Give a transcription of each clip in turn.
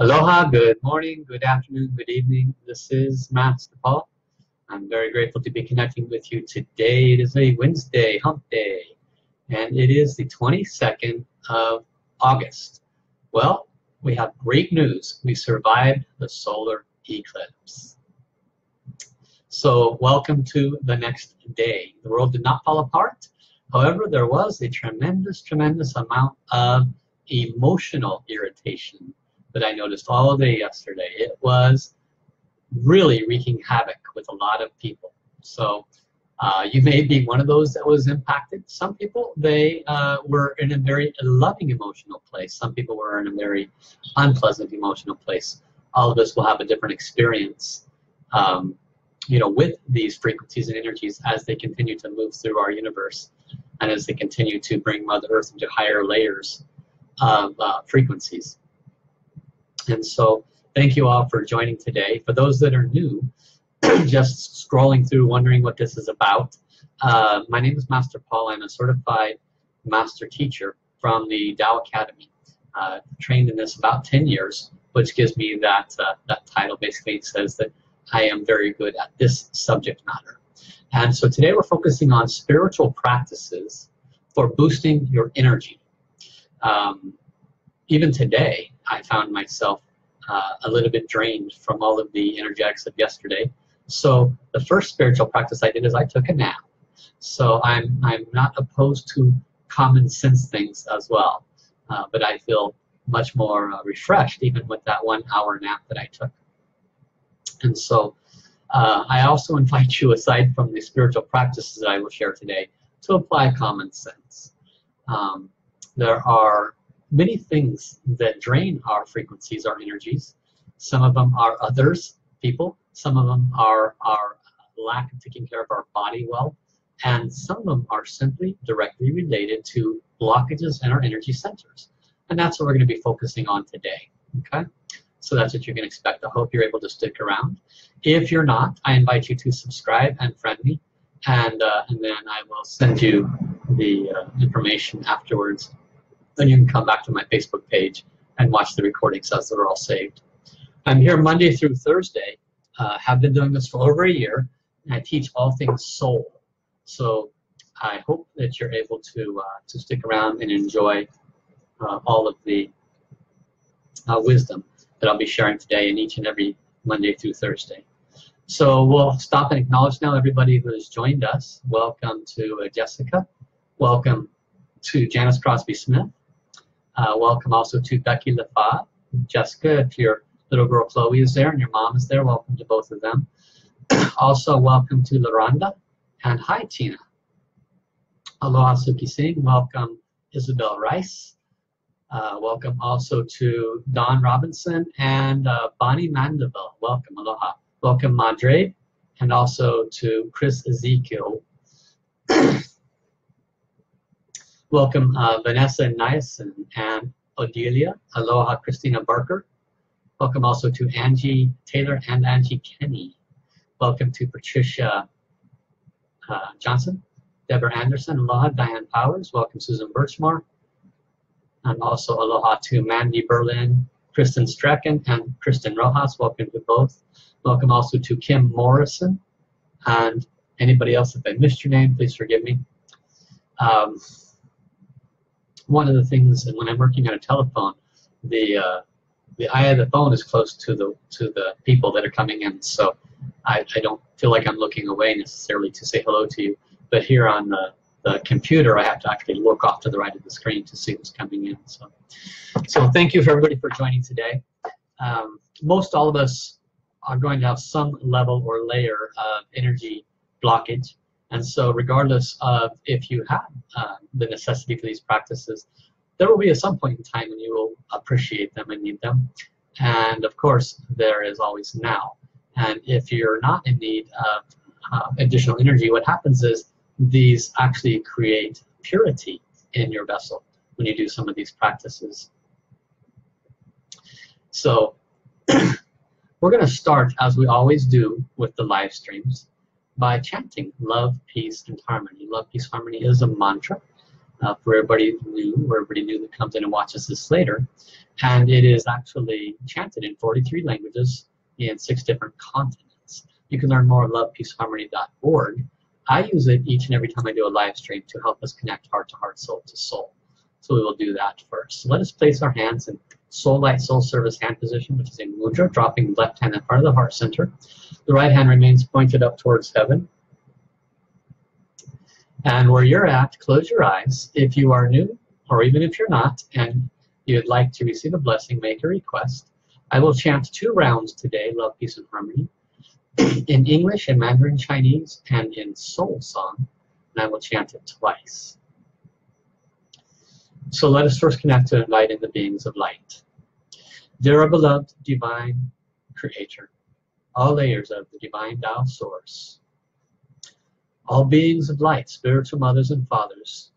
Aloha, good morning, good afternoon, good evening. This is Master Sha. I'm very grateful to be connecting with you today. It is a Wednesday, hump day, and it is the 22nd of August. Well, we have great news. We survived the solar eclipse. So welcome to the next day. The world did not fall apart. However, there was a tremendous amount of emotional irritation that I noticed all day yesterday. It was really wreaking havoc with a lot of people. So you may be one of those that was impacted. Some people, they were in a very loving emotional place. Some people were in a very unpleasant emotional place. All of us will have a different experience with these frequencies and energies as they continue to move through our universe and as they continue to bring Mother Earth into higher layers of frequencies. And so thank you all for joining today. For those that are new, just scrolling through wondering what this is about, my name is Master Sha. I'm a certified master teacher from the Tao Academy. Trained in this about 10 years, which gives me that, that title. Basically it says that I am very good at this subject matter. And so today we're focusing on spiritual practices for boosting your energy. Even today, I found myself a little bit drained from all of the energetics of yesterday. So the first spiritual practice I did is I took a nap. So I'm not opposed to common sense things as well, but I feel much more refreshed even with that 1 hour nap that I took. And so I also invite you, aside from the spiritual practices that I will share today, to apply common sense. There are many things that drain our frequencies, our energies. Some of them are others, people. Some of them are our lack of taking care of our body well. And some of them are simply directly related to blockages in our energy centers. And that's what we're going to be focusing on today. Okay? So that's what you can expect. I hope you're able to stick around. If you're not, I invite you to subscribe and friend me. And then I will send you the information afterwards. Then you can come back to my Facebook page and watch the recordings as they're all saved. I'm here Monday through Thursday. Have been doing this for over a year, and I teach all things soul. So I hope that you're able to stick around and enjoy all of the wisdom that I'll be sharing today and each and every Monday through Thursday. So we'll stop and acknowledge now everybody who has joined us. Welcome to Jessica. Welcome to Janice Crosby Smith. Welcome also to Becky LaFave. Jessica, if your little girl Chloe is there and your mom is there, welcome to both of them. Also, welcome to LaRonda. And hi, Tina. Aloha, Suki Singh. Welcome, Isabel Rice. Welcome also to Don Robinson and Bonnie Mandeville. Welcome, aloha. Welcome, Madre. And also to Chris Ezekiel. Welcome Vanessa Nyson and Odelia. Aloha, Christina Barker. Welcome also to Angie Taylor and Angie Kenny. Welcome to Patricia Johnson, Deborah Anderson. Aloha, Diane Powers. Welcome, Susan Birchmore. And also aloha to Mandy Berlin, Kristen Strecken, and Kristen Rojas. Welcome to both. Welcome also to Kim Morrison. And anybody else, if I missed your name, please forgive me. One of the things, and when I'm working on a telephone, the eye of the phone is close to the people that are coming in, so I don't feel like I'm looking away necessarily to say hello to you. But here on the computer, I have to actually look off to the right of the screen to see who's coming in. So thank you for everybody for joining today. Most all of us are going to have some level or layer of energy blockage. And so regardless of if you have the necessity for these practices, there will be at some point in time when you will appreciate them and need them. And of course, there is always now. And if you're not in need of additional energy, what happens is these actually create purity in your vessel when you do some of these practices. So we're going to start, as we always do with the live streams, by chanting love, peace, and harmony. Love, peace, harmony is a mantra. for everybody new or everybody new that comes in and watches this later. And it is actually chanted in 43 languages in 6 different continents. You can learn more at lovepeaceharmony.org. I use it each and every time I do a live stream to help us connect heart to heart, soul to soul. So we will do that first. So let us place our hands in soul light, soul service hand position, which is in mudra, dropping left hand in front of the heart center. The right hand remains pointed up towards heaven. And where you're at, close your eyes. If you are new, or even if you're not, and you'd like to receive a blessing, make a request. I will chant 2 rounds today, Love, Peace, and Harmony, in English, in Mandarin Chinese, and in soul song, and I will chant it twice. So let us first connect to invite in the beings of light. Dear our beloved divine creator, all layers of the divine Tao source, all beings of light, spiritual mothers and fathers,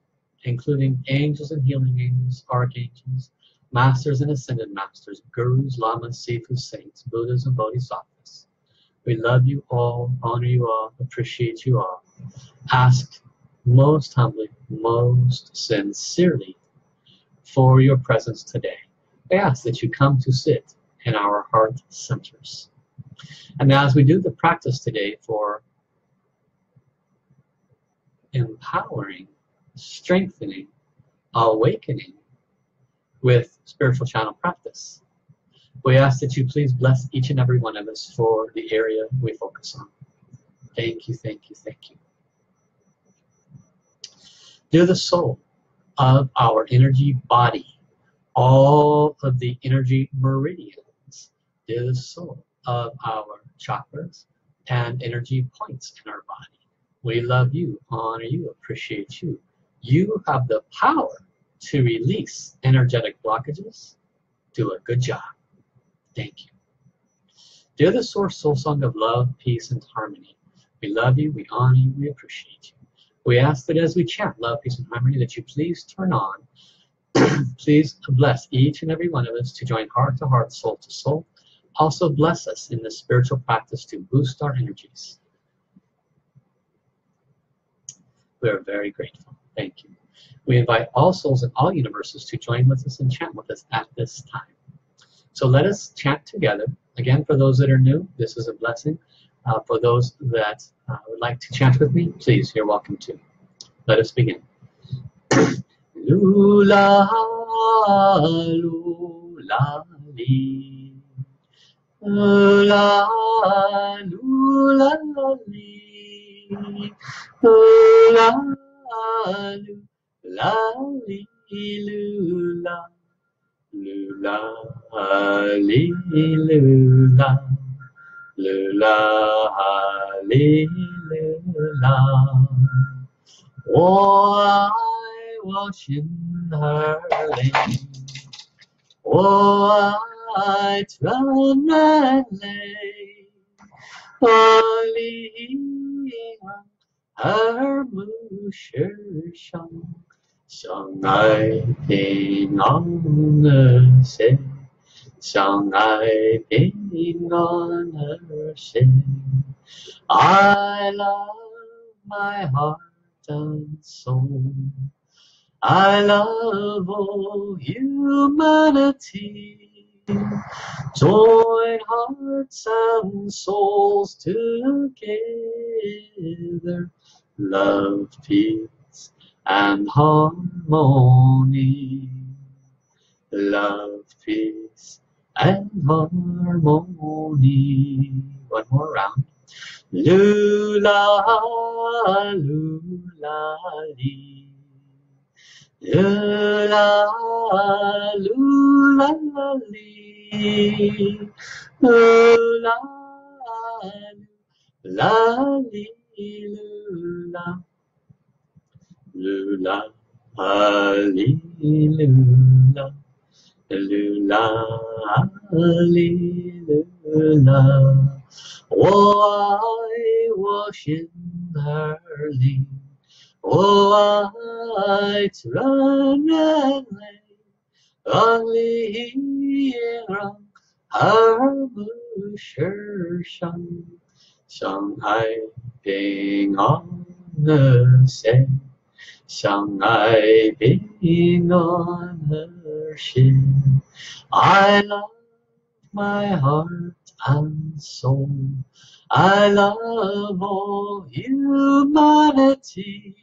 including angels and healing angels, archangels, masters and ascended masters, gurus, lamas, sifus, saints, buddhas and bodhisattvas. We love you all, honor you all, appreciate you all. Ask most humbly, most sincerely, for your presence today. I ask that you come to sit in our heart centers. And now as we do the practice today for empowering, strengthening, awakening with spiritual channel practice, we ask that you please bless each and every one of us for the area we focus on. Thank you, thank you, thank you. Dear the soul of our energy body, all of the energy meridians, they're the soul of our chakras and energy points in our body. We love you, honor you, appreciate you. You have the power to release energetic blockages. Do a good job. Thank you. Dear the source soul song of love, peace, and harmony, we love you, we honor you, we appreciate you. We ask that as we chant love, peace, and harmony, that you please turn on, please bless each and every one of us to join heart to heart, soul to soul. Also bless us in the spiritual practice to boost our energies. We are very grateful. Thank you. We invite all souls in all universes to join with us and chant with us at this time. So let us chant together. Again, for those that are new, this is a blessing. For those that would like to chant with me, please, you're welcome to. Let us begin. Lula, lula, li. Lula, lula, li. Lula, lula, li, lula. Lula, li, lula. Lula, li, lula. 我爱我心儿灵，我爱传人类，我灵而不是伤，相爱平安的谁？相爱平安而行。I love my heart and soul. I love all humanity. Join hearts and souls together. Love, peace, and harmony. Love, peace, and harmony. One more round. Lula, lula, li. Lula, lula, li. Lula, lula, li, lula. Lula, li, lula. Lula, li, lula. 我爱我心儿灵，我爱自然人类，让理让而不是伤，相爱平安的谁？相爱并暖了心。I love my heart and soul. I love all humanity.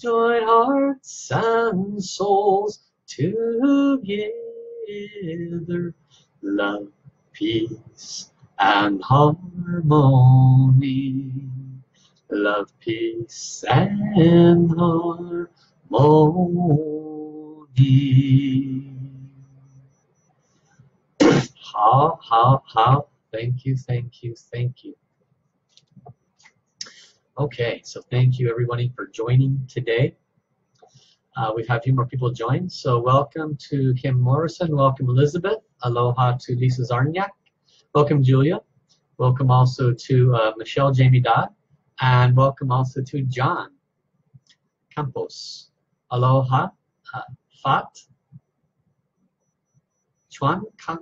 Join hearts and souls together. Love, peace, and harmony. Love, peace, and harmony. How. Thank you. Okay, so thank you everybody for joining today. We've had a few more people join. So welcome to Kim Morrison. Welcome Elizabeth. Aloha to Lisa Zarniak. Welcome Julia. Welcome also to Michelle Jamie Dodd. And welcome also to John Campos. Aloha Fat Chuan Kak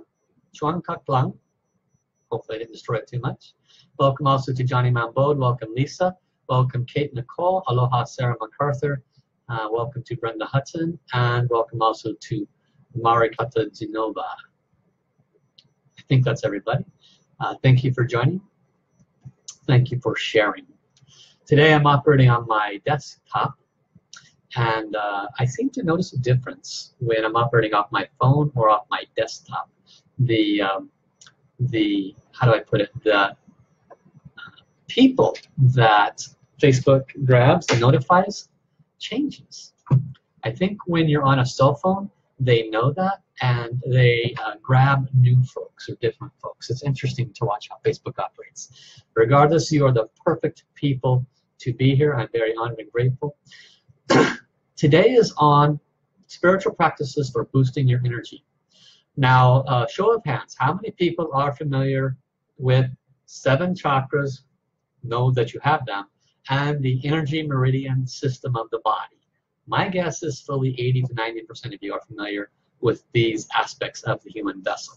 Lang. Hopefully I didn't destroy it too much. Welcome also to Johnny Mambode. Welcome Lisa. Welcome Kate Nicole. Aloha Sarah MacArthur. Welcome to Brenda Hudson. And welcome also to Marikata Zinova. I think that's everybody. Thank you for joining. Thank you for sharing. Today I'm operating on my desktop. And I seem to notice a difference when I'm operating off my phone or off my desktop. The how do I put it, the people that Facebook grabs and notifies changes. I think when you're on a cell phone, they know that, and they grab new folks or different folks. It's interesting to watch how Facebook operates. Regardless, you are the perfect people to be here. I'm very honored and grateful. Today is on spiritual practices for boosting your energy. Now, show of hands, how many people are familiar with 7 chakras, know that you have them, and the energy meridian system of the body? My guess is fully 80 to 90% of you are familiar with these aspects of the human vessel.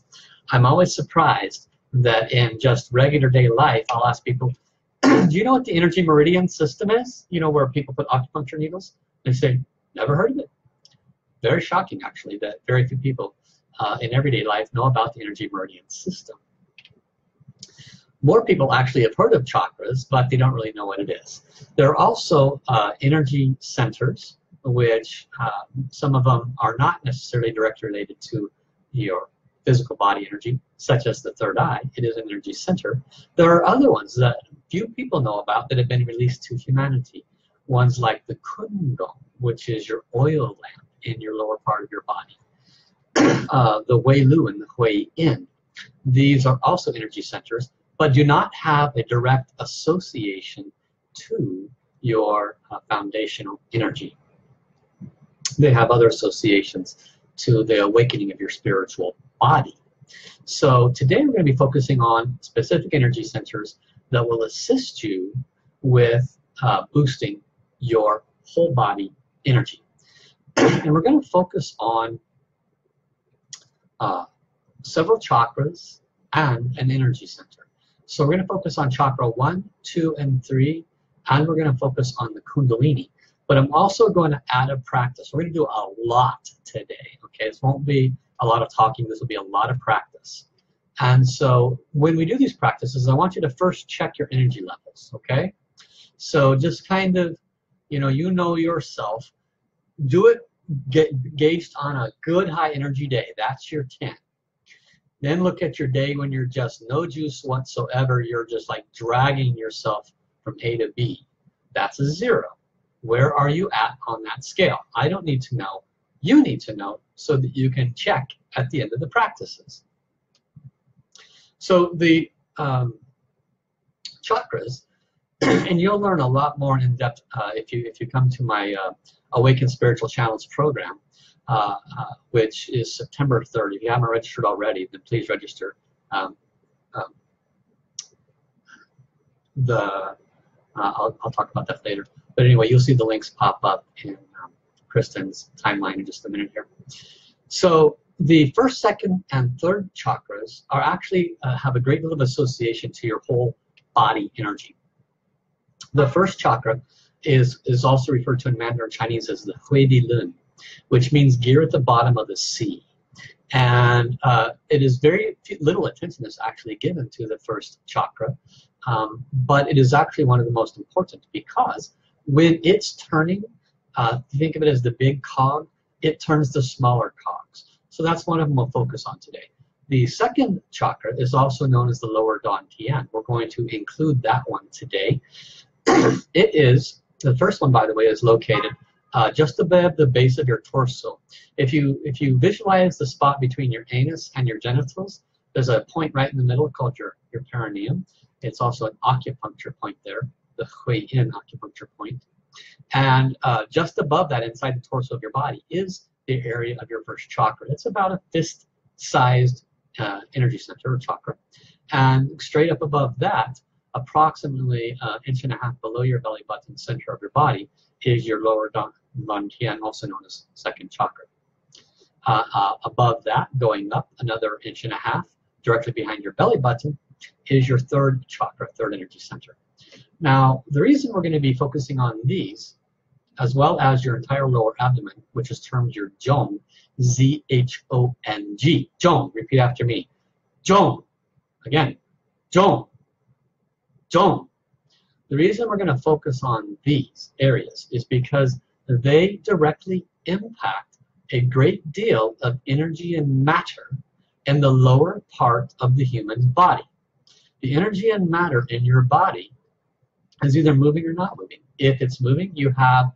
I'm always surprised that in just regular day life, I'll ask people, do you know what the energy meridian system is? You know, where people put acupuncture needles? They say, never heard of it. Very shocking, actually, that very few people in everyday life know about the energy meridian system. More people actually have heard of chakras, but they don't really know what it is. There are also energy centers, which some of them are not necessarily directly related to your physical body energy, such as the third eye. It is an energy center. There are other ones that few people know about that have been released to humanity. Ones like the kundalini, which is your oil lamp in your lower part of your body. The Wei Lu and the Hui Yin. These are also energy centers, but do not have a direct association to your foundational energy. They have other associations to the awakening of your spiritual body. So today we're going to be focusing on specific energy centers that will assist you with boosting your whole body energy. And we're going to focus on several chakras and an energy center. So we're going to focus on chakra 1, 2, and 3, and we're going to focus on the kundalini. But I'm also going to add a practice. We're going to do a lot today. Okay, this won't be a lot of talking. This will be a lot of practice. And so when we do these practices, I want you to first check your energy levels. Okay, so just kind of, you know yourself. Do it. Get gauged on a good high energy day. That's your 10. Then look at your day when you're just no juice whatsoever. You're just like dragging yourself from A to B. That's a 0. Where are you at on that scale? I don't need to know. You need to know so that you can check at the end of the practices. So the chakras, and you'll learn a lot more in depth if you come to my Awakened Spiritual Channels program, which is September 3rd. If you haven't registered already, then please register. I'll talk about that later. But anyway, you'll see the links pop up in Kristen's timeline in just a minute here. So the 1st, 2nd, and 3rd chakras are actually have a great deal of association to your whole body energy. The 1st chakra is also referred to in Mandarin Chinese as the hui di lun, which means gear at the bottom of the sea. And it is very little attention is actually given to the first chakra, but it is actually one of the most important, because when it's turning, think of it as the big cog, it turns the smaller cogs. So that's one of them we'll focus on today. The second chakra is also known as the lower dan tian. We're going to include that one today. It is, the first one, by the way, is located just above the base of your torso. If you visualize the spot between your anus and your genitals, there's a point right in the middle called your perineum. It's also an acupuncture point there, the Hui Yin acupuncture point. And just above that, inside the torso of your body, is the area of your first chakra. It's about a fist-sized energy center or chakra. And straight up above that, approximately an inch and a half below your belly button, center of your body, is your lower dan tian, also known as second chakra. Above that, going up another inch and a half, directly behind your belly button, is your third chakra, third energy center. Now, the reason we're going to be focusing on these, as well as your entire lower abdomen, which is termed your zhong, Z-H-O-N-G, zhong, repeat after me, zhong, again, zhong, zhong. The reason we're going to focus on these areas is because they directly impact a great deal of energy and matter in the lower part of the human body. The energy and matter in your body is either moving or not moving. If it's moving, you have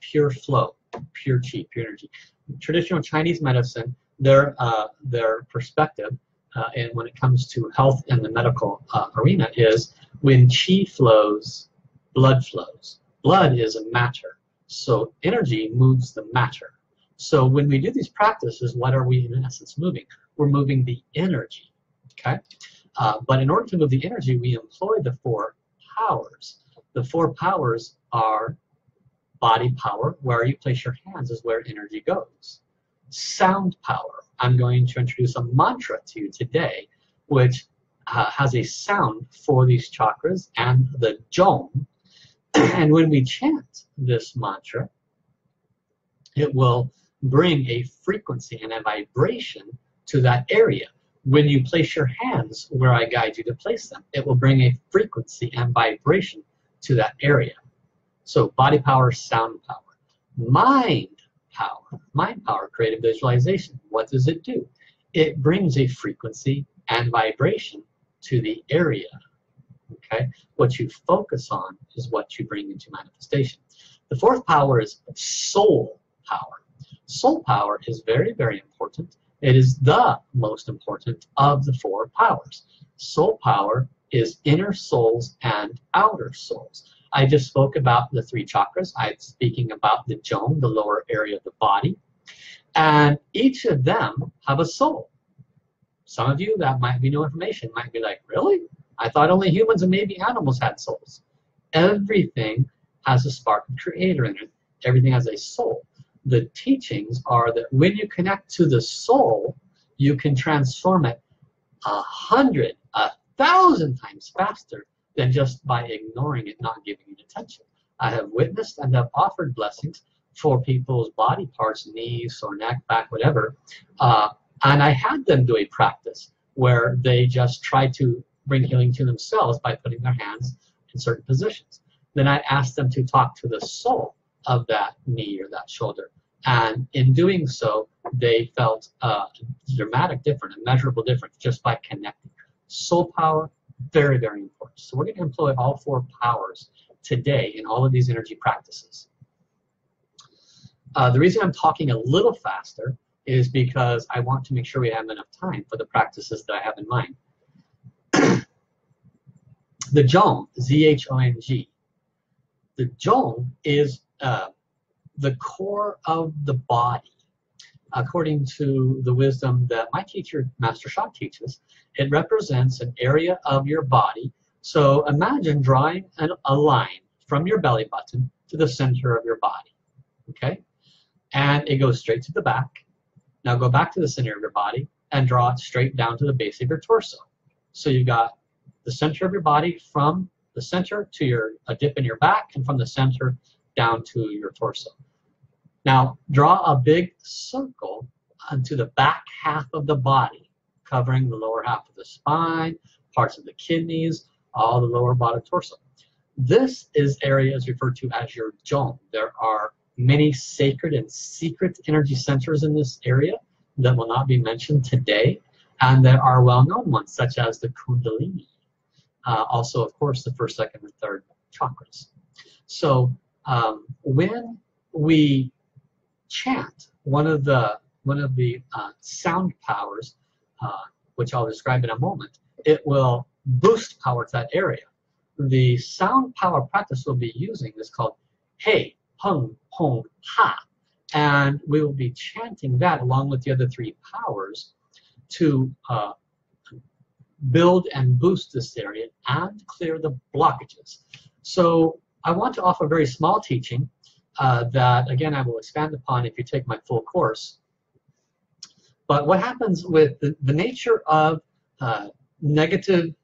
pure flow, pure qi, pure energy. Traditional Chinese medicine, their perspective, and when it comes to health and the medical arena, is when qi flows, blood flows. Blood is a matter, so energy moves the matter. So when we do these practices, what are we in essence moving? We're moving the energy, okay? But in order to move the energy, we employ the four powers. The four powers are body power, where you place your hands is where energy goes. Sound power, I'm going to introduce a mantra to you today, which has a sound for these chakras and the zhong. And when we chant this mantra, it will bring a frequency and a vibration to that area. When you place your hands where I guide you to place them, it will bring a frequency and vibration to that area. So body power, sound power. Mind power. Mind power, creative visualization. What does it do? It brings a frequency and vibration to the area. Okay? What you focus on is what you bring into manifestation. The fourth power is soul power. Soul power is very, very important. It is the most important of the four powers. Soul power is inner souls and outer souls. I just spoke about the three chakras. I'm speaking about the zhong, the lower area of the body. And each of them have a soul. Some of you, that might be new information, might be like, really? I thought only humans and maybe animals had souls. Everything has a spark of creator in it. Everything has a soul. The teachings are that when you connect to the soul, you can transform it 100, 1,000 times faster than just by ignoring it, not giving it attention. I have witnessed and have offered blessings for people's body parts, knees or neck, back, whatever, and I had them do a practice where they just tried to bring healing to themselves by putting their hands in certain positions. Then I asked them to talk to the soul of that knee or that shoulder, and in doing so they felt dramatic difference, immeasurable difference, just by connecting. Soul power, very, very important. So we're going to employ all four powers today in all of these energy practices. The reason I'm talking a little faster is because I want to make sure we have enough time for the practices that I have in mind. The zhong, Z-H-O-N-G, the zhong is the core of the body. According to the wisdom that my teacher, Master Sha, teaches, it represents an area of your body. So imagine drawing a line from your belly button to the center of your body, okay? And it goes straight to the back. Now go back to the center of your body and draw it straight down to the base of your torso. So you've got the center of your body from the center to your dip in your back, and from the center down to your torso. Now draw a big circle onto the back half of the body, covering the lower half of the spine, parts of the kidneys, all the lower body torso. This is area is referred to as your zhong. There are many sacred and secret energy centers in this area that will not be mentioned today, and there are well-known ones such as the kundalini, also of course the first, second, and third chakras. So when we chant, one of the sound powers, which I'll describe in a moment, it will boost power to that area. The sound power practice we'll be using is called Hey, Hung, Hong, Ha, and we will be chanting that along with the other three powers to build and boost this area and clear the blockages. So I want to offer a very small teaching that, again, I will expand upon if you take my full course. But what happens with the nature of negative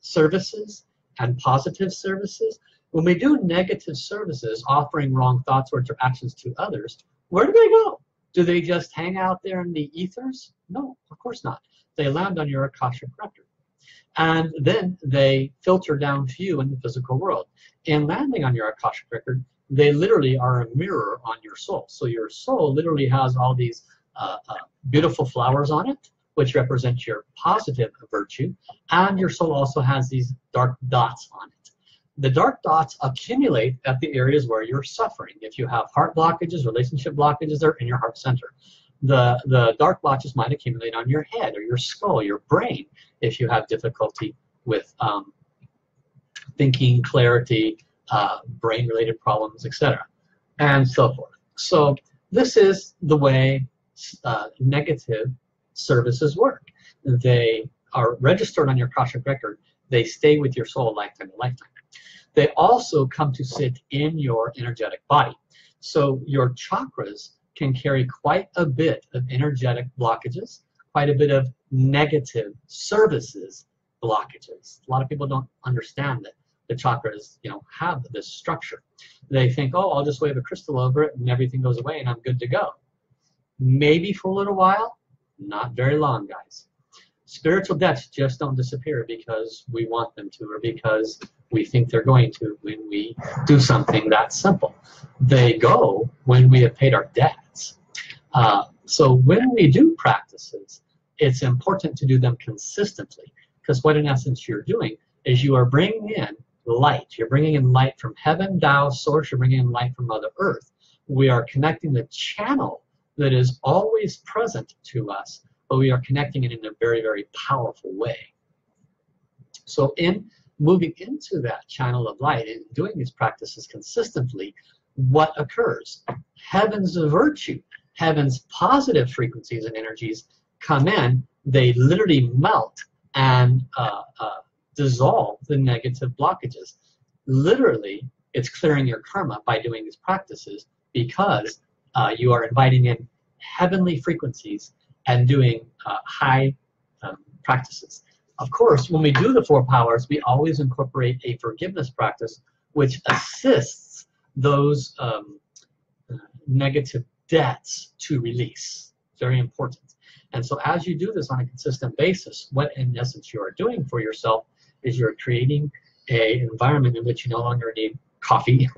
services and positive services, when we do negative services, offering wrong thoughts or interactions to others, where do they go? Do they just hang out there in the ethers? No, of course not. They land on your Akashic record. And then they filter down to you in the physical world. And landing on your Akashic record, they literally are a mirror on your soul. So your soul literally has all these beautiful flowers on it, which represent your positive virtue, and your soul also has these dark dots on it. The dark dots accumulate at the areas where you're suffering. If you have heart blockages, relationship blockages, they're in your heart center. The dark blotches might accumulate on your head or your skull, your brain, if you have difficulty with thinking, clarity, brain-related problems, etc., and so forth. So this is the way negative services work. They are registered on your Akashic record. They stay with your soul lifetime to lifetime. They also come to sit in your energetic body. So your chakras can carry quite a bit of energetic blockages, quite a bit of negative services blockages. A lot of people don't understand that the chakras, you know, have this structure. They think, oh, I'll just wave a crystal over it and everything goes away and I'm good to go. Maybe for a little while, not very long, guys. Spiritual debts just don't disappear because we want them to, or because we think they're going to when we do something that simple. They go when we have paid our debts. So when we do practices, it's important to do them consistently, because what in essence you're doing is you are bringing in light. You're bringing in light from heaven, Tao, Source. You're bringing in light from Mother Earth. We are connecting the channel that is always present to us, but we are connecting it in a very, very powerful way. So in moving into that channel of light and doing these practices consistently, what occurs? Heaven's virtue, heaven's positive frequencies and energies come in. They literally melt and dissolve the negative blockages. Literally, it's clearing your karma by doing these practices, because you are inviting in heavenly frequencies and doing high practices. Of course, when we do the four powers, we always incorporate a forgiveness practice, which assists those negative debts to release. Very important. And so as you do this on a consistent basis, what in essence you are doing for yourself is you're creating an environment in which you no longer need coffee.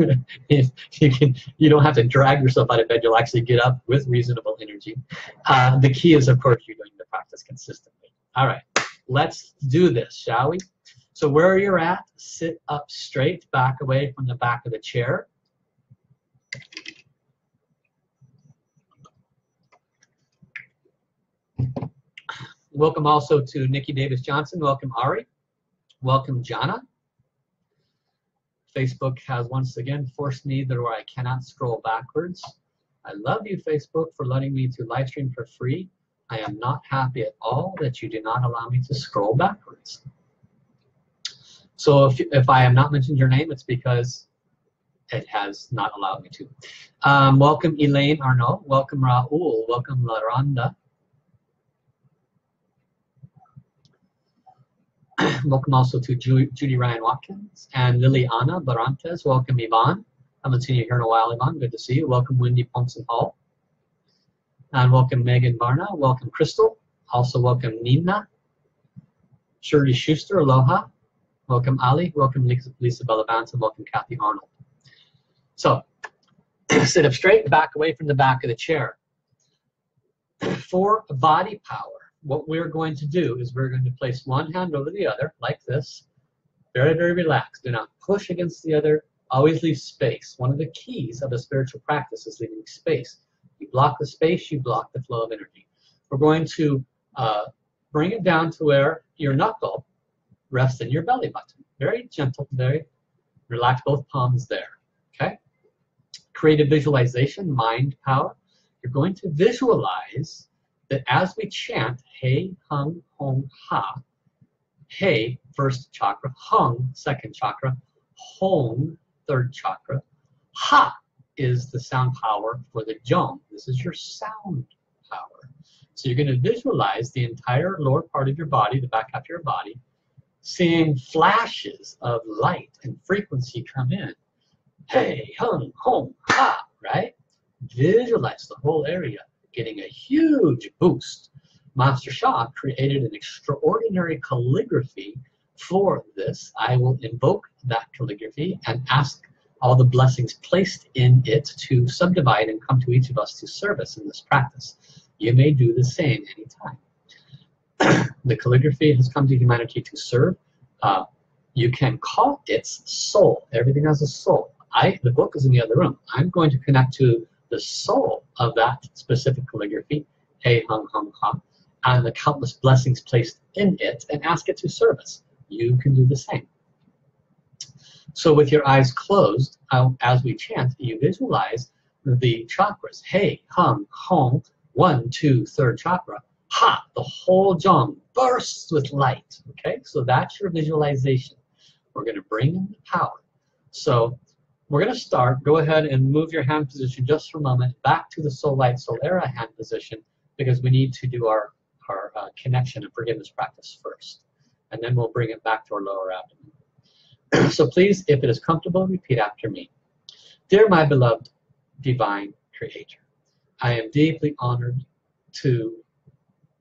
You don't have to drag yourself out of bed. You'll actually get up with reasonable energy. The key is, of course, you're doing the practice consistently. All right, let's do this, shall we? So where you're at, sit up straight, back away from the back of the chair. Welcome also to Nikki Davis Johnson. Welcome, Ari. Welcome, Jana. Facebook has once again forced me to where I cannot scroll backwards. I love you, Facebook, for letting me to live stream for free. I am not happy at all that you do not allow me to scroll backwards. So if I have not mentioned your name, it's because it has not allowed me to. Welcome, Elaine Arnault. Welcome, Raul. Welcome, LaRonda. Welcome also to Judy Ryan Watkins and Liliana Barantes. Welcome, Yvonne. I haven't seen you here in a while, Yvonne. Good to see you. Welcome, Wendy Ponson Hall. And welcome, Megan Varna. Welcome, Crystal. Also, welcome, Nina. Shirley Schuster, aloha. Welcome, Ali. Welcome, Lisa Bellavance. And welcome, Kathy Arnold. So, sit up straight, back away from the back of the chair. For body power, what we're going to do is we're going to place one hand over the other, like this. Very, very relaxed. Do not push against the other. Always leave space. One of the keys of a spiritual practice is leaving space. You block the space, you block the flow of energy. We're going to bring it down to where your knuckle rests in your belly button. Very gentle, very relaxed, both palms there. Okay? Create a visualization, mind power. You're going to visualize that as we chant Hei, Hung, Hong, Ha, Hei, first chakra, Hung, second chakra, Hong, third chakra, Ha is the sound power for the zhong. This is your sound power. So you're going to visualize the entire lower part of your body, the back half of your body, seeing flashes of light and frequency come in. Hei, Hung, Hong, Ha, right? Visualize the whole area getting a huge boost. Master Sha created an extraordinary calligraphy for this. I will invoke that calligraphy and ask all the blessings placed in it to subdivide and come to each of us to service in this practice. You may do the same anytime. The calligraphy has come to humanity to serve. You can call its soul. Everything has a soul. The book is in the other room. I'm going to connect to the soul of that specific calligraphy, Hei, Hung, Hung, Ha, and the countless blessings placed in it, and ask it to service. You can do the same. So with your eyes closed, as we chant, you visualize the chakras, Hei, Hung, Hong, 1, 2, third chakra, Ha, the whole zhong bursts with light, okay? So that's your visualization. We're gonna bring in the power. So we're going to start. Go ahead and move your hand position just for a moment back to the soul light, soul era hand position, because we need to do our connection and forgiveness practice first. And then we'll bring it back to our lower abdomen. So please, if it is comfortable, repeat after me. Dear my beloved divine creator, I am deeply honored to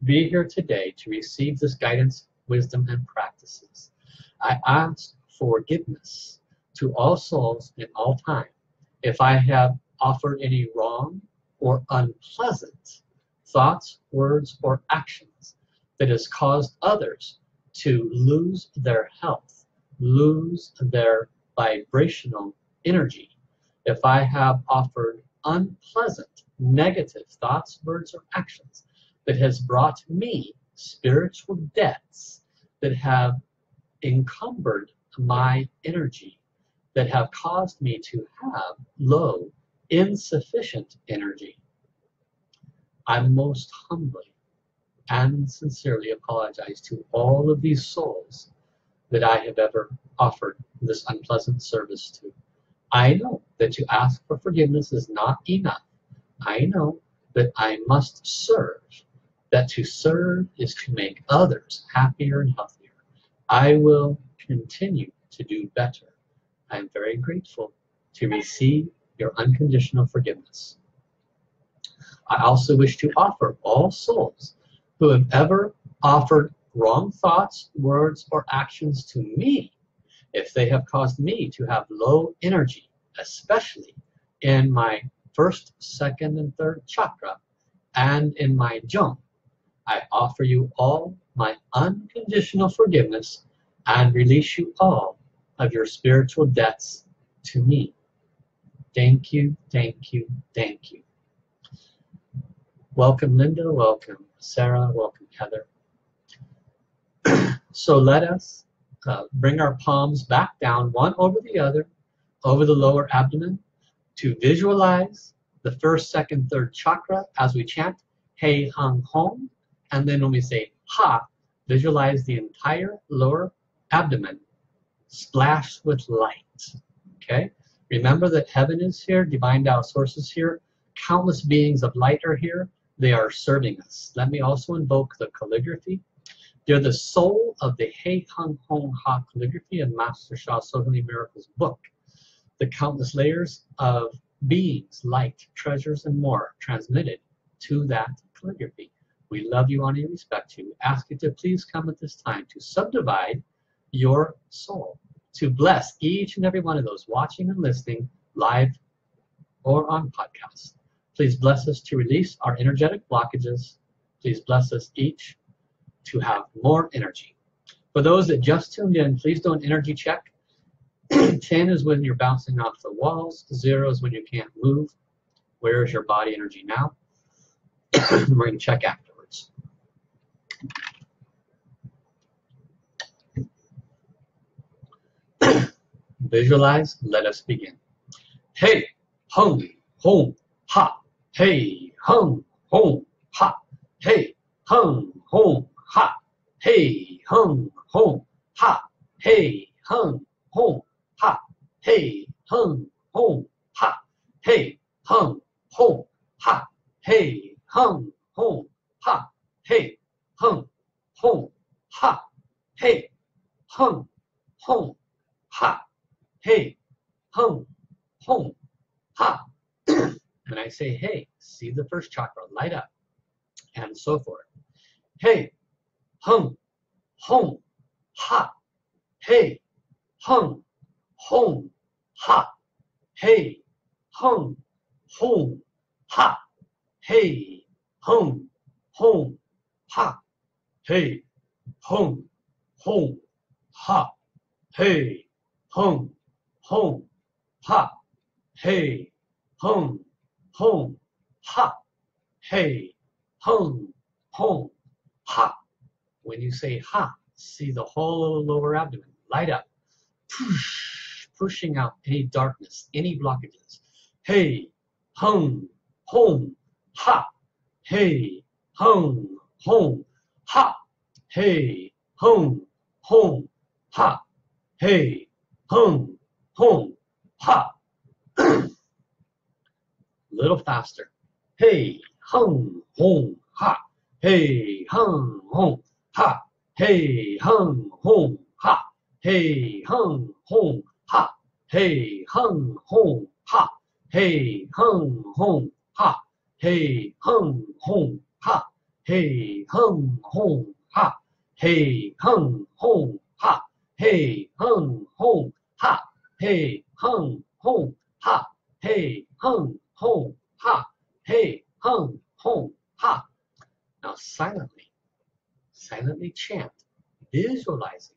be here today to receive this guidance, wisdom, and practices. I ask forgiveness to all souls in all time, if I have offered any wrong or unpleasant thoughts, words, or actions that has caused others to lose their health, lose their vibrational energy, if I have offered unpleasant, negative thoughts, words, or actions that has brought me spiritual debts that have encumbered my energy, that have caused me to have low, insufficient energy. I most humbly and sincerely apologize to all of these souls that I have ever offered this unpleasant service to. I know that to ask for forgiveness is not enough. I know that I must serve, that to serve is to make others happier and healthier. I will continue to do better. I am very grateful to receive your unconditional forgiveness. I also wish to offer all souls who have ever offered wrong thoughts, words, or actions to me, if they have caused me to have low energy, especially in my first, second, and third chakra, and in my zhong, I offer you all my unconditional forgiveness and release you all of your spiritual debts to me. Thank you, thank you, thank you. Welcome Linda, welcome Sarah, welcome Heather. So let us bring our palms back down, one over the other, over the lower abdomen, to visualize the first, second, third chakra as we chant Hei, Hung, Hong, and then when we say Ha, visualize the entire lower abdomen splashed with light. Okay? Remember that heaven is here, divine Tao source is here, countless beings of light are here. They are serving us. Let me also invoke the calligraphy They're the soul of the Hei Kong Kong Ha calligraphy and Master Sha Soaringly Miracles book. The countless layers of beings, light, treasures, and more transmitted to that calligraphy. We love you, honor you, respect you. We ask you to please come at this time to subdivide your soul, to bless each and every one of those watching and listening live or on podcasts. Please bless us to release our energetic blockages. Please bless us each to have more energy. For those that just tuned in, please do an energy check. 10 is when you're bouncing off the walls. 0 is when you can't move. Where is your body energy now? We're going to check afterwards. Visualize. Let us begin. Hey, hung, hung, ha. Hey, hung, hung, ha. Hey, hung, hung, ha. Hey, hung, hung, ha. Hey, hung, hung, ha. Hey, hung, hung, ha. Hey, hung, hung, ha. Hey, hung, hung, ha, hey, hung, hung, ha, hey, hung, hung, ha, hey, hung, hung, ha. When I say hey, see the first chakra light up, and so forth. Hey, hung, hung, ha, hey, hung, hung, ha, hey, hung, hung, ha, hey. Hung, hung, ha, hey, hung, hung, ha, hey, hung, hung, ha, hey, hung, hung, ha, hey, hung, hung, ha. When you say ha, see the whole lower abdomen light up, pushing out any darkness, any blockages. Hey, hung, hung, ha. Hey, hung, hung, ha. Hey, hung, hung, ha. Hey, hung, hung, ha. Little faster. Hey, hung, hung, ha. Hey, hung, hung, ha. Hey, hung, hung, ha. Hey, hung, hung, ha. Hey, hung, hung, ha. Hey, hung, hung, ha. Hey, hung, hung, ha. Hey, hung, hung, ha. Hey, hung, hung, ha. Hey, hung, hung, ha. Hey, hung, hung, ha. Hey, hung, hung, ha. Hey, hung, hung, ha. Now silently chant, visualizing.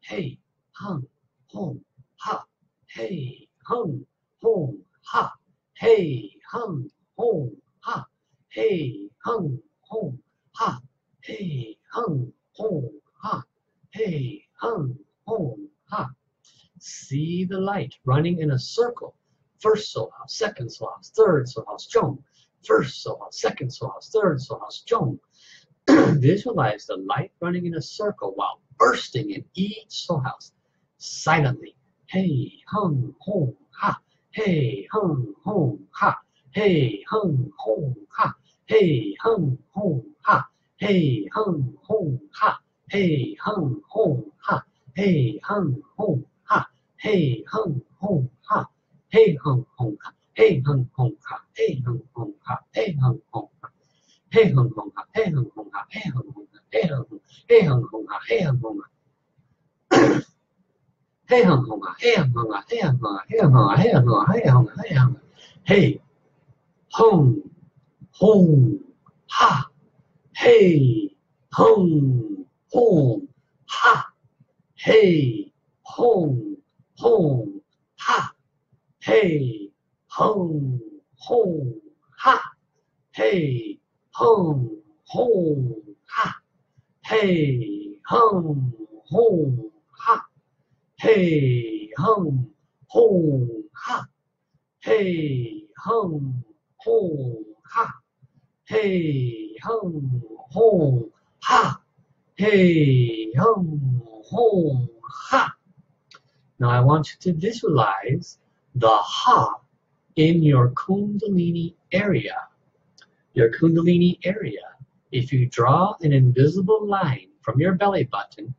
Hey, hung, hung, ha. Hey, hung, hung, ha. Hey, hung, hung, ha, hey, hung, hung, ha, hey, hung, hung, ha, hey, hung, hung, ha. See the light running in a circle. First soul house, second soul house, third soul house, zhong. First soul house, second soul house, third soul house, zhong. Visualize the light running in a circle while bursting in each soul house. Silently. Hey, hung, hung, ha. Hey, hung, hung, ha. Hey, hung, hung, ha. Hey, hung, hung, ha. Hey, hung, hung, ha. Hey, hung, hung, ha. Hey, hung, hung, ha. Hey, hung, hung, ha. Hey, hung, hung, ha. Hey, hung, hung, ha. Hey, hung, hung, ha. Hey, hung, hung, ha. Hey, hung, hung, ha. Hey, hung, hung, ha. Hey, hung, hung, ha. Hey, hung, hung, hey, hung, hung, ha. Hey, hung, hung, ha. Hey, hung, hung, ha. Hey, hung, hung, ha. Hey, hung, hung, ha. Hey, hung, hung, ha. Hey, hung, hung, ha. Hey, hung, hung, ha. Hey, hung, hey. Hung, hung, ha. Hey, hung, hung, ha. Hey, hung, hung, ha. Hey, hung, hung, ha. Hey, hung, hung, ha. Hey, hung, hung, ha. Hey, hung, hung, ha. Hey, hung, hung, ha. Hey, hung, hung, ha. Hey, hung, hung, ha. Now I want you to visualize the ha in your kundalini area. Your kundalini area. If you draw an invisible line from your belly button,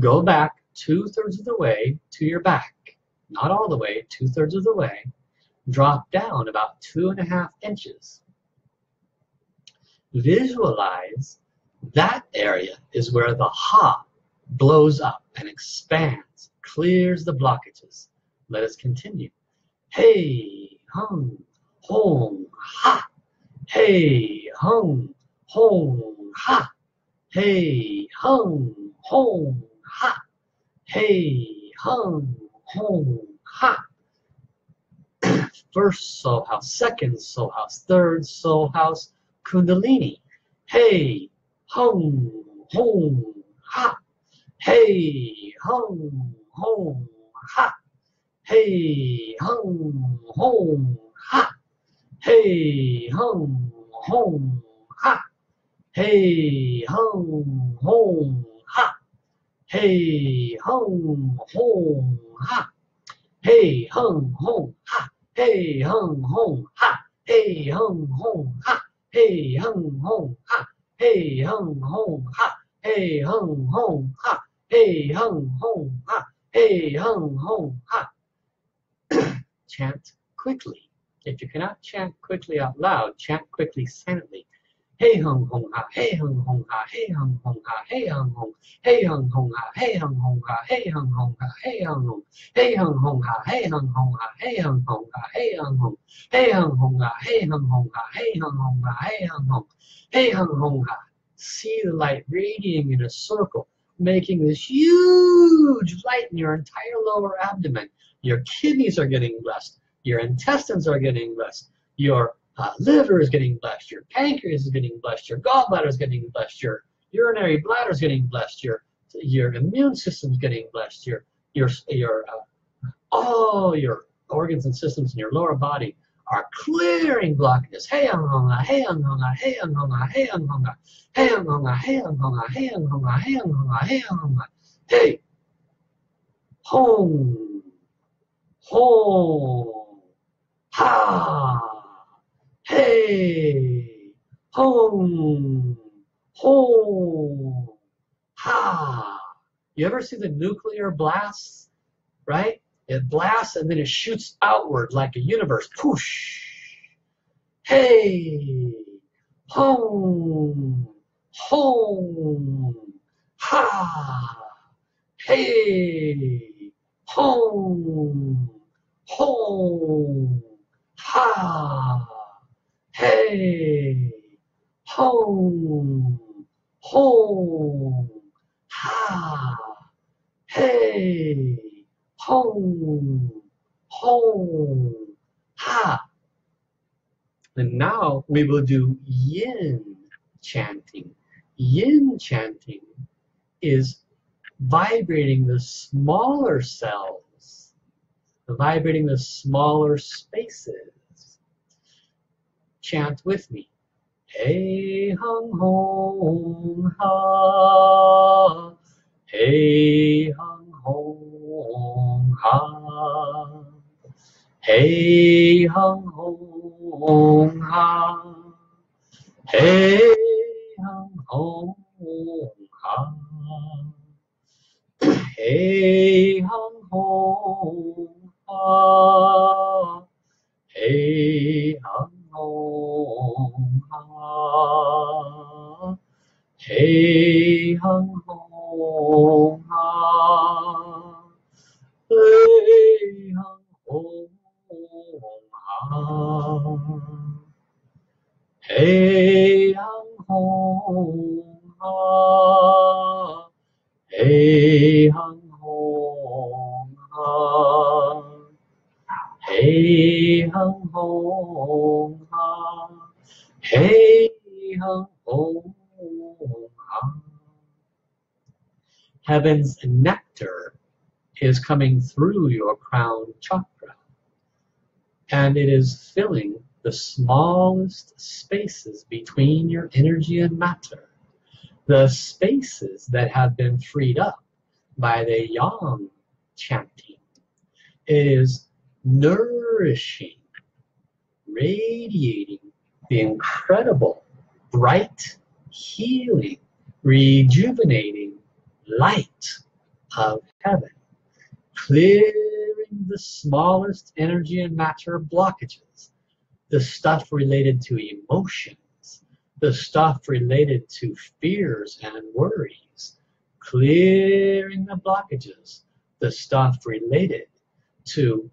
go back 2/3 of the way to your back, not all the way, 2/3 of the way, drop down about 2.5 inches. Visualize that area is where the ha blows up and expands, clears the blockages. Let us continue. Hey, hum, hong, ha. Hey, hum, hong, ha. Hey, hum, hong, ha. Hey, hum, hong, ha. First soul house, second soul house, third soul house, kundalini. Hey, hum, hong, ha. Hey, hum, hong, ha. Hey, hum, hong, ha. Hey, hum, hong, ha. Hey, hum, hong, ha. Hey, hum, hong, ha. Hey, hum, hong, ha. Hey, hum, hong, ha. Hey, hum, hong, ha. Hey, hum, hong, ha. Hey, hum, hong, ha. Hey, hum, hong, ha. Hey, hum, hong, ha. Hey, hum, hong, ha. Chant quickly. If you cannot chant quickly out loud, chant quickly silently. Hey hung hong ha, hey hung hong ha, hey hung hong ha, hey hung hong, hey hung hong ha, hey hung hong ha, hey hung hong ha, hey hung hong, hey hung hong ha, hey hung hong ha, hey hung hong ha, hey hung hong, hey hung hong ha, hey hung hong ha, hey hung hong ha, hey hung hong, hey hung hong ha. See the light radiating in a circle, making this huge light in your entire lower abdomen. Your kidneys are getting blessed. Your intestines are getting blessed. Your liver is getting blessed. Your pancreas is getting blessed. Your gallbladder is getting blessed. Your urinary bladder is getting blessed. Your immune system is getting blessed. All your organs and systems in your lower body are clearing blockages. Hey anghonga, hey anghonga, hey anghonga, hey anghonga, hey anghonga, hey anghonga, hey anghonga, hey anghonga, hey anghonga, hey hong. Hong, ha, hey, hong, hong, ha. You ever see the nuclear blasts, right? It blasts and then it shoots outward like a universe. Poosh. Hey, hong, hong, ha, hey, hong. Hong, ha, hey, hong, hong, ha, hey, hong, hong, ha. And now we will do yin chanting. Yin chanting is vibrating the smaller cells, vibrating the smaller spaces. Chant with me. Hey hung hong ha. Hey hung hong ha. Hey hung hong ha. Hey hung hong ha. Hey hung hong. Hey hung hong ha. Hey hung hong ha. Hey hung hong ha. Hey hung hong ha. Hey hung hong ha. Hey hung hong ha. Hey hung hong ha. Heaven's nectar is coming through your crown chakra, and it is filling the smallest spaces between your energy and matter, the spaces that have been freed up by the yang chanting. It is nourishing, radiating the incredible, bright, healing, rejuvenating light of heaven, clearing the smallest energy and matter blockages, the stuff related to emotions, the stuff related to fears and worries, clearing the blockages, the stuff related to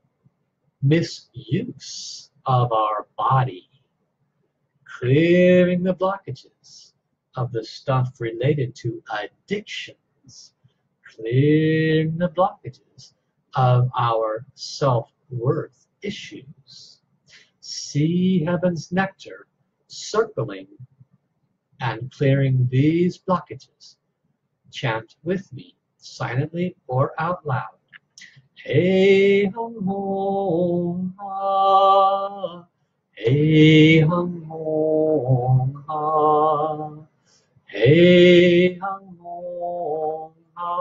misuse of our body, clearing the blockages of the stuff related to addictions, clearing the blockages of our self-worth issues. See heaven's nectar circling and clearing these blockages. Chant with me, silently or out loud. Hey hum hum ha, hey hum hum ha, hey hum hum ha, hey hum hum ha,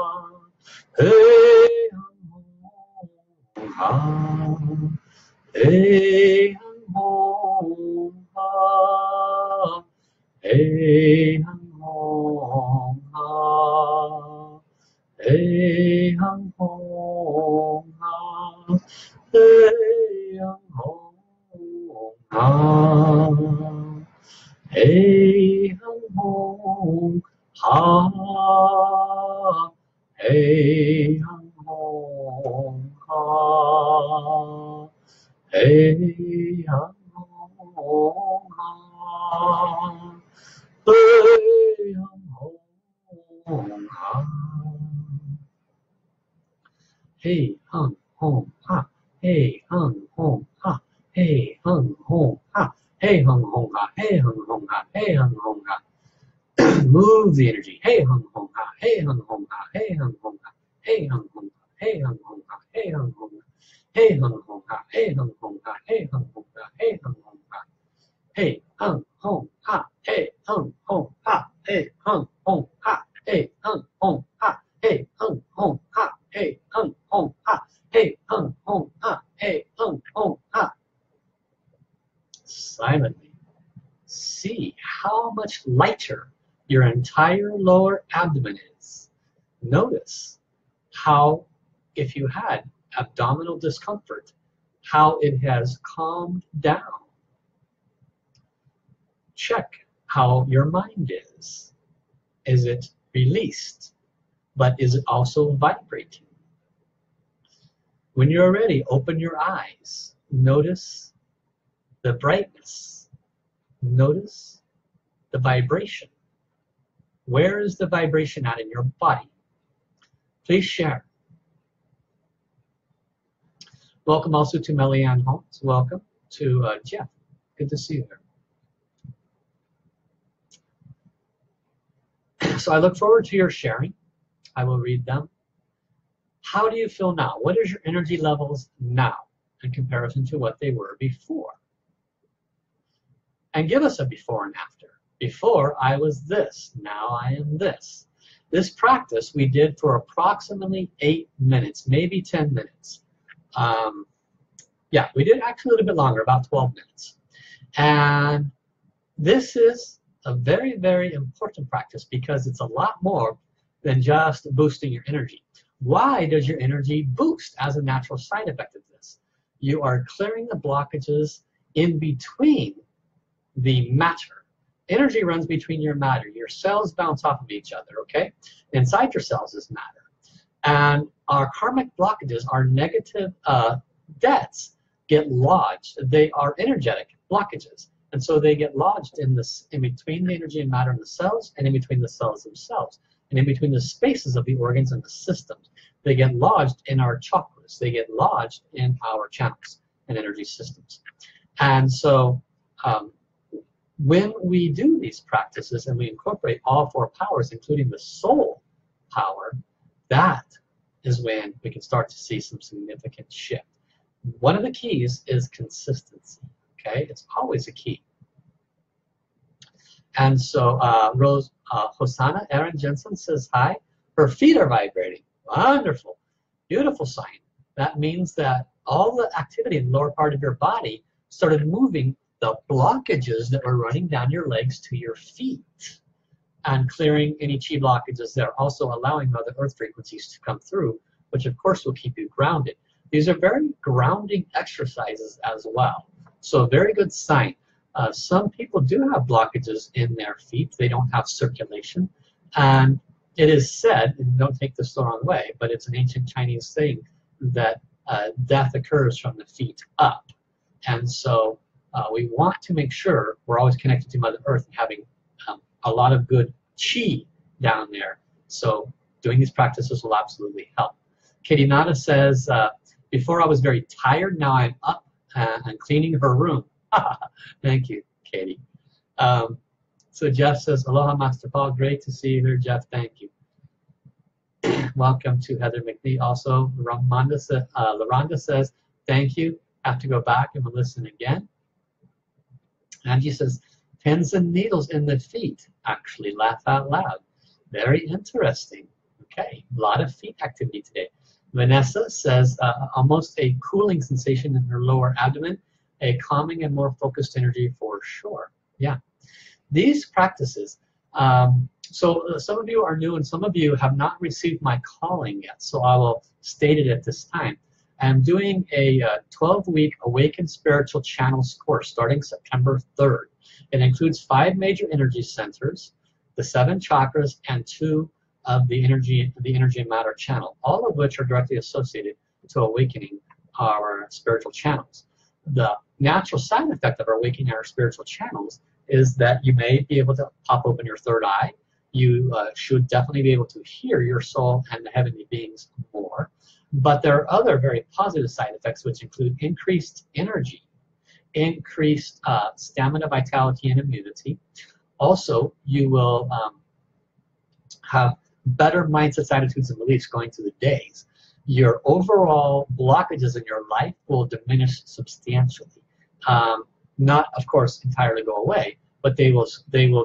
hey hum hum ha, hey hum hum ha, hey hum hum ha, hey hum hum ha, hey hum hum ha, hey hum hum ha, hey hum hum ha, hey hum hum ha, hey hum hum ha, hey hum hum ha, hey hum hum ha, hey hum hum ha, hey hum hum ha, hey hum hum ha. Move the energy. Hey hum hum ha, hey hum hum ha, hey hum hum ha, hey hum hum ha, hey hum hum ha, hey hum hum ha, hey hum hum ha, hey hum hum ha, hey hum hum ha, hey hum hum ha, hey hum hum ha, hey hum hum ha, hey hum hum ha, hey hum hum ha, hey hum hum ha, hey hum hum ha, hey hum hum ha, hey hum hum ha. Silently see how much lighter your entire lower abdomen is. Notice how, if you had abdominal discomfort, how it has calmed down. Check how your mind is. Is it released? But is it also vibrating? When you're ready, open your eyes. Notice the brightness. Notice the vibration. Where is the vibration at in your body? Please share. Welcome also to Melianne Holmes. Welcome to Jeff. Good to see you there. So I look forward to your sharing. I will read them. How do you feel now? What is your energy levels now in comparison to what they were before? And give us a before and after. Before, I was this. Now I am this. This practice we did for approximately 8 minutes, maybe 10 minutes. Yeah, we did actually a little bit longer, about 12 minutes. And this is a very, very important practice because it's a lot more than just boosting your energy. Why does your energy boost as a natural side effect of this? You are clearing the blockages in between the matter. Energy runs between your matter. Your cells bounce off of each other, okay? Inside your cells is matter. And our karmic blockages, our negative debts get lodged. They are energetic blockages. And so they get lodged in this, in between the energy and matter in the cells, and in between the cells themselves, and in between the spaces of the organs and the systems. They get lodged in our chakras. They get lodged in our channels and energy systems. And so, when we do these practices and we incorporate all four powers, including the soul power, that is when we can start to see some significant shift. One of the keys is consistency, okay? It's always a key. And so Rose Hosanna Erin Jensen says hi. Her feet are vibrating. Wonderful. Beautiful sign. That means that all the activity in the lower part of your body started moving the blockages that were running down your legs to your feet. and clearing any chi blockages there, also allowing Mother Earth frequencies to come through, which of course will keep you grounded. These are very grounding exercises as well. So a very good sign. Some people do have blockages in their feet. They don't have circulation. And it is said, and don't take this the wrong way, but it's an ancient Chinese saying that death occurs from the feet up. And so we want to make sure we're always connected to Mother Earth and having a lot of good chi down there. So doing these practices will absolutely help. Katie Nada says, before I was very tired, now I'm up and cleaning her room. Thank you, Katie. So Jeff says, aloha, Master Paul. Great to see you here, Jeff. Thank you. Welcome to Heather McNee. Also, LaRonda says, thank you. Have to go back and we'll listen again. And she says, pins and needles in the feet. Actually, laugh out loud. Very interesting. Okay, a lot of feet activity today. Vanessa says, almost a cooling sensation in her lower abdomen, a calming and more focused energy for sure. Yeah. These practices, so some of you are new and some of you have not received my calling yet, so I will state it at this time. I'm doing a 12-week Awakened Spiritual Channels course starting September 3rd. It includes 5 major energy centers, the 7 chakras, and 2 of the energy and matter channel, all of which are directly associated to awakening our spiritual channels. The natural side effect of awakening our spiritual channels is that you may be able to pop open your third eye. You should definitely be able to hear your soul and the heavenly beings more. But there are other very positive side effects, which include increased energy, increased stamina, vitality, and immunity. Also, you will have better mindsets, attitudes, and beliefs going through the days. Your overall blockages in your life will diminish substantially. Not, of course, entirely go away, but they will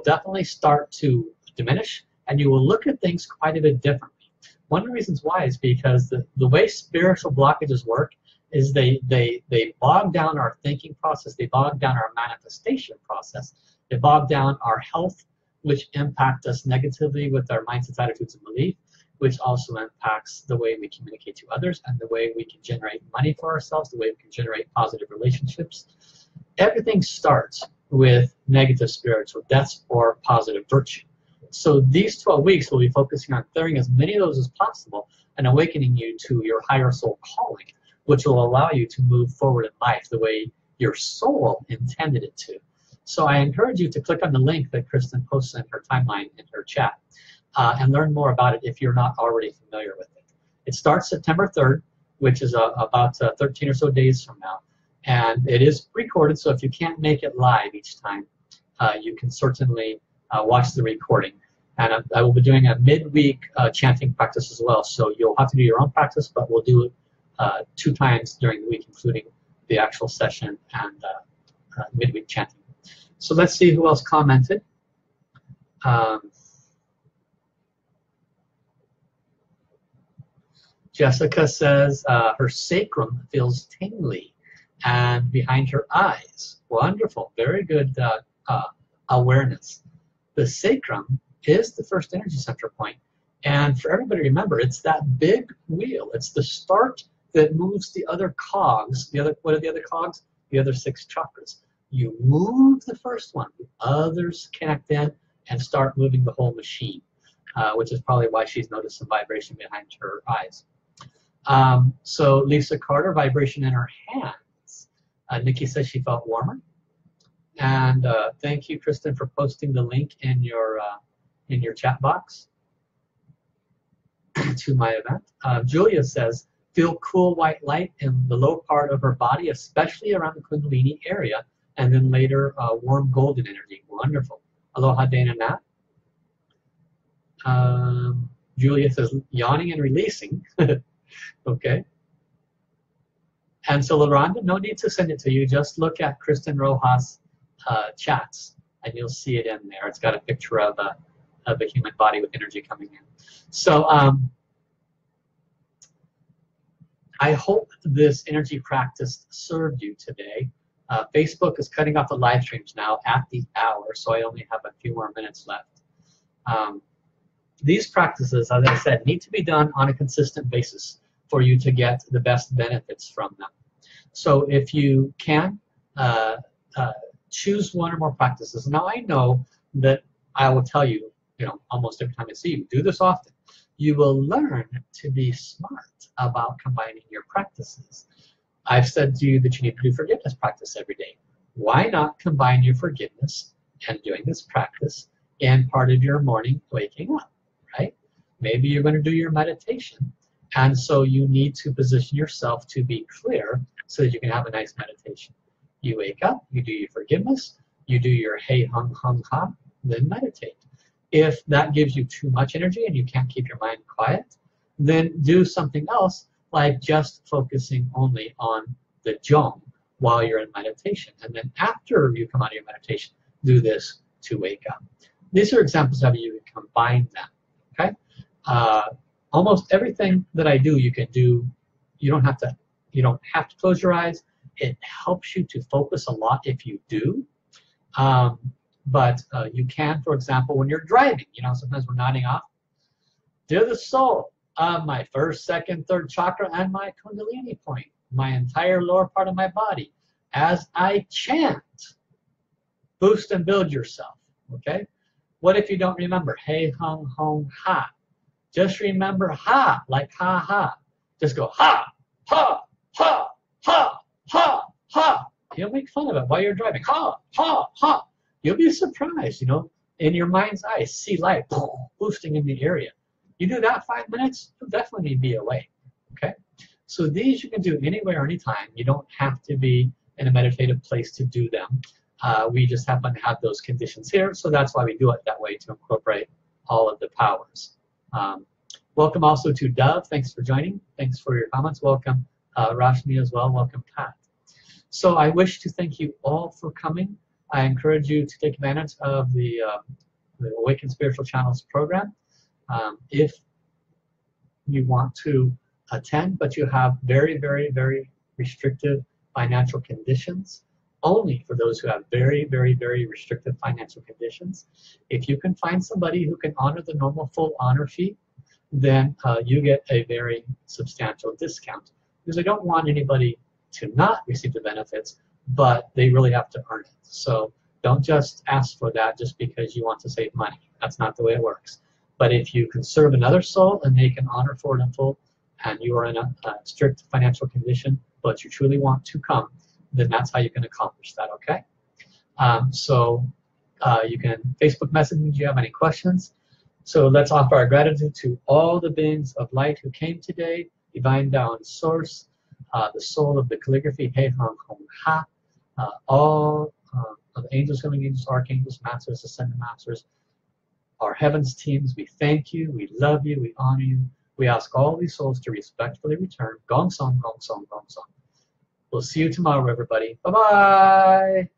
definitely start to diminish, and you will look at things quite a bit differently. One of the reasons why is because the way spiritual blockages work is they bog down our thinking process, they bog down our manifestation process, they bog down our health, which impact us negatively with our mindsets, attitudes, and beliefs, which also impacts the way we communicate to others and the way we can generate money for ourselves, the way we can generate positive relationships. Everything starts with negative spiritual deaths or positive virtue. So these 12 weeks we'll be focusing on clearing as many of those as possible and awakening you to your higher soul calling, which will allow you to move forward in life the way your soul intended it to. So I encourage you to click on the link that Kristen posts in her timeline in her chat and learn more about it if you're not already familiar with it. It starts September 3rd, which is about 13 or so days from now. And it is recorded, so if you can't make it live each time, you can certainly watch the recording. And I will be doing a midweek chanting practice as well, so you'll have to do your own practice, but we'll do it 2 times during the week, including the actual session and midweek chanting. So let's see who else commented. Jessica says her sacrum feels tingly and behind her eyes. Wonderful, very good awareness. The sacrum is the first energy center point. And for everybody, remember, it's that big wheel. It's the start that moves the other cogs. What are the other cogs? The other 6 chakras. You move the first one, the others connect in and start moving the whole machine, which is probably why she's noticed some vibration behind her eyes. So Lisa Carter, vibration in her hands. Nikki says she felt warmer. And thank you, Kristen, for posting the link in your chat box to my event. Julia says, feel cool white light in the low part of her body, especially around the kundalini area, and then later warm golden energy. Wonderful. Aloha, Dana Nat. Julia says, yawning and releasing. Okay. And so, LaRonda, no need to send it to you. Just look at Kristen Rojas' chats, and you'll see it in there. It's got a picture of a human body with energy coming in. So I hope this energy practice served you today. Facebook is cutting off the live streams now at the hour, so I only have a few more minutes left. These practices, as I said, need to be done on a consistent basis for you to get the best benefits from them. So if you can, choose one or more practices. Now I know that I will tell you, almost every time I see you, do this often. You will learn to be smart about combining your practices. I've said to you that you need to do forgiveness practice every day. Why not combine your forgiveness and doing this practice and part of your morning waking up, right? Maybe you're going to do your meditation, and so you need to position yourself to be clear so that you can have a nice meditation. You wake up, you do your forgiveness, you do your hey, hung, hung, ha, then meditate. If that gives you too much energy and you can't keep your mind quiet, then do something else, like just focusing only on the zhong while you're in meditation. And then after you come out of your meditation, do this to wake up. These are examples of how you can combine them, okay? Almost everything that I do, you can do. You don't have to close your eyes. It helps you to focus a lot if you do. But you can, for example, when you're driving, sometimes we're nodding off. Dear the soul of my first, second, third chakra and my kundalini point, my entire lower part of my body, as I chant, boost and build yourself, okay? What if you don't remember? Hey, hung, hung, ha. Just remember ha, like ha, ha. Just go ha, ha, ha, ha, ha, ha. You'll make fun of it while you're driving. Ha, ha, ha. You'll be surprised, in your mind's eye, see light boom, boosting in the area. You do that 5 minutes, you'll definitely be awake, okay? So these you can do anywhere, anytime. You don't have to be in a meditative place to do them. We just happen to have those conditions here, so that's why we do it that way, to incorporate all of the powers. Welcome also to Dove. Thanks for joining. Thanks for your comments. Welcome, Rashmi as well. Welcome, Pat. So I wish to thank you all for coming. I encourage you to take advantage of the Awakened Spiritual Channels program. If you want to attend, but you have very, very, very restrictive financial conditions, only for those who have very, very, very restrictive financial conditions. If you can find somebody who can honor the normal full honor fee, then you get a very substantial discount. Because I don't want anybody to not receive the benefits, but they really have to earn it. So don't just ask for that just because you want to save money. That's not the way it works. But if you can serve another soul and make an honor for it in full, and you are in a strict financial condition, but you truly want to come, then that's how you can accomplish that, okay? So you can Facebook message me if you have any questions. So let's offer our gratitude to all the beings of light who came today, Divine Tao and Source, the soul of the calligraphy, Hei Hong Kong Ha, all of the angels, healing angels, archangels, masters, ascended masters, our heavens teams. We thank you, we love you, we honor you. We ask all these souls to respectfully return. Gong song, gong song, gong song. We'll see you tomorrow, everybody. Bye-bye.